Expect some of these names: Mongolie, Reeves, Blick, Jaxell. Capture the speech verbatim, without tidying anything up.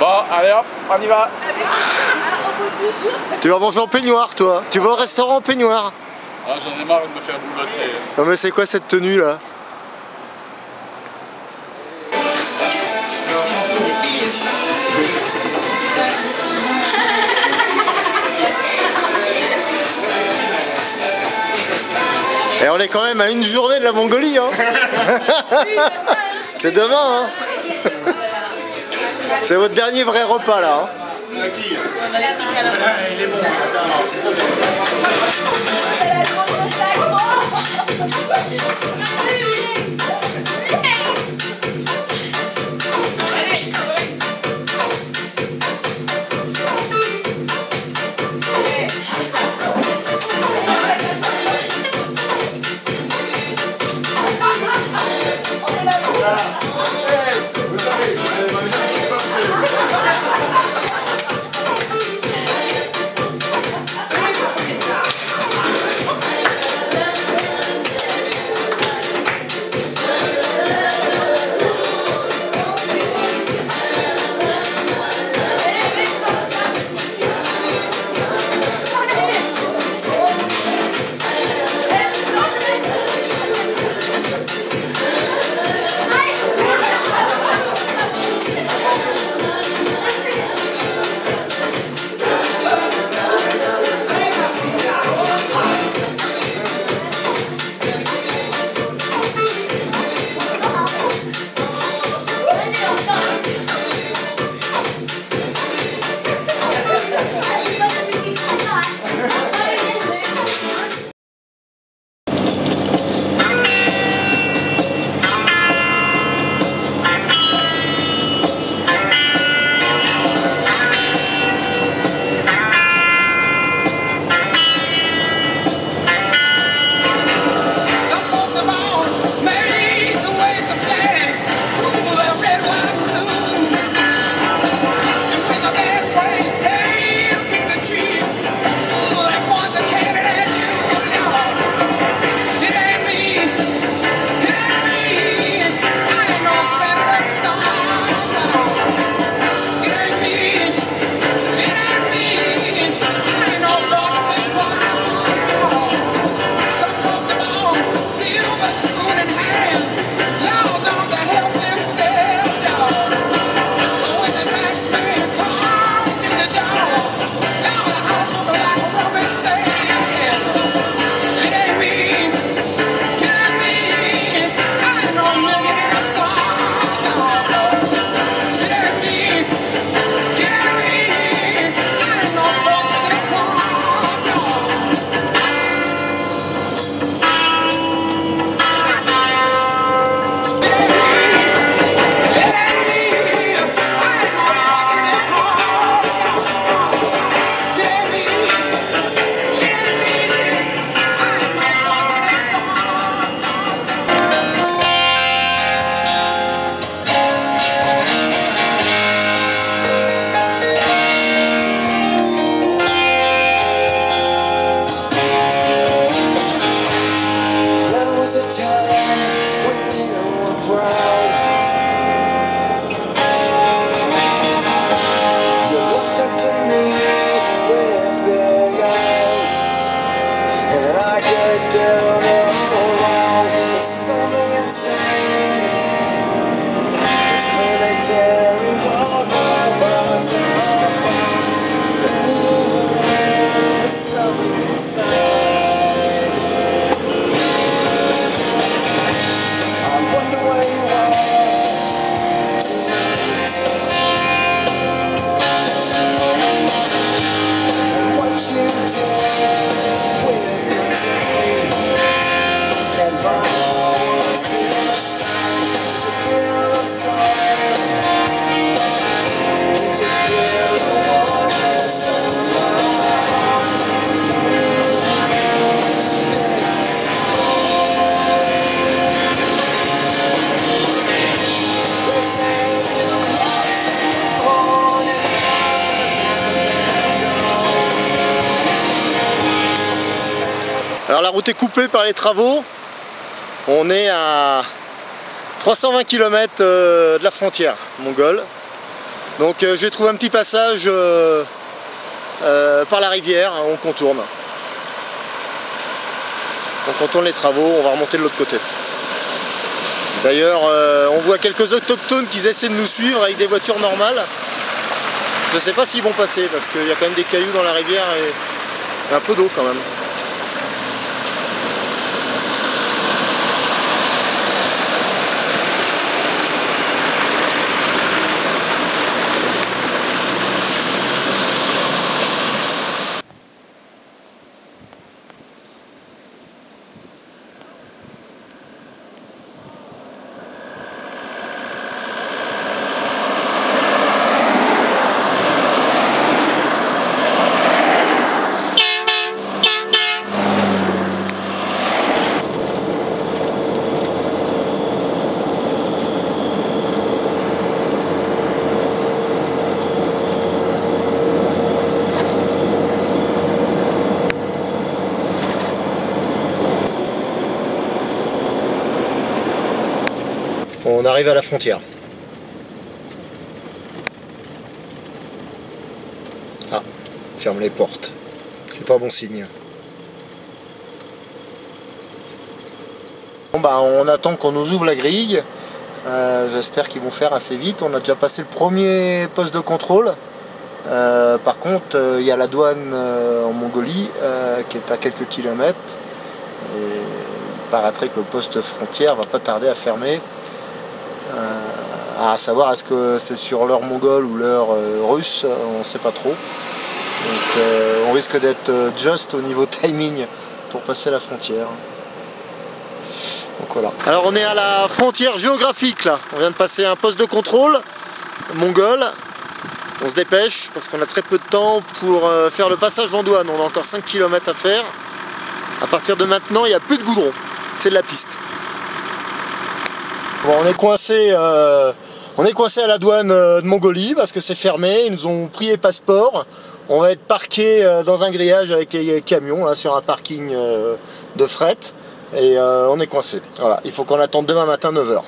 Bon, allez hop, on y va. Tu vas manger en peignoir, toi. Tu vas au restaurant en peignoir. Ah, j'en ai marre de me faire boulotter. Non mais c'est quoi cette tenue là? Et on est quand même à une journée de la Mongolie, hein. C'est demain, hein. C'est votre dernier vrai repas, là, hein. Alors la route est coupée par les travaux, on est à trois cent vingt kilomètres de la frontière mongole. Donc euh, j'ai trouvé un petit passage euh, euh, par la rivière, on contourne. On contourne les travaux, on va remonter de l'autre côté. D'ailleurs, euh, on voit quelques autochtones qui essaient de nous suivre avec des voitures normales. Je ne sais pas s'ils vont passer parce qu'il y a quand même des cailloux dans la rivière et un peu d'eau quand même. On arrive à la frontière. Ah, ferme les portes. C'est pas bon signe. Bon bah on attend qu'on nous ouvre la grille. Euh, J'espère qu'ils vont faire assez vite. On a déjà passé le premier poste de contrôle. Euh, par contre, il euh, y a la douane euh, en Mongolie euh, qui est à quelques kilomètres. Et il paraîtrait que le poste frontière va pas tarder à fermer. Euh, à savoir est-ce que c'est sur l'heure mongole ou l'heure euh, russe, on ne sait pas trop. Donc euh, on risque d'être euh, juste au niveau timing pour passer la frontière. Donc voilà. Alors on est à la frontière géographique là. On vient de passer un poste de contrôle mongol. On se dépêche parce qu'on a très peu de temps pour euh, faire le passage en douane. On a encore cinq kilomètres à faire. À partir de maintenant, il n'y a plus de goudron. C'est de la piste. Bon, on est coincé, euh, on est coincé à la douane euh, de Mongolie parce que c'est fermé. Ils nous ont pris les passeports. On va être parqué euh, dans un grillage avec les camions là, sur un parking euh, de fret et euh, on est coincé. Voilà, il faut qu'on attende demain matin neuf heures.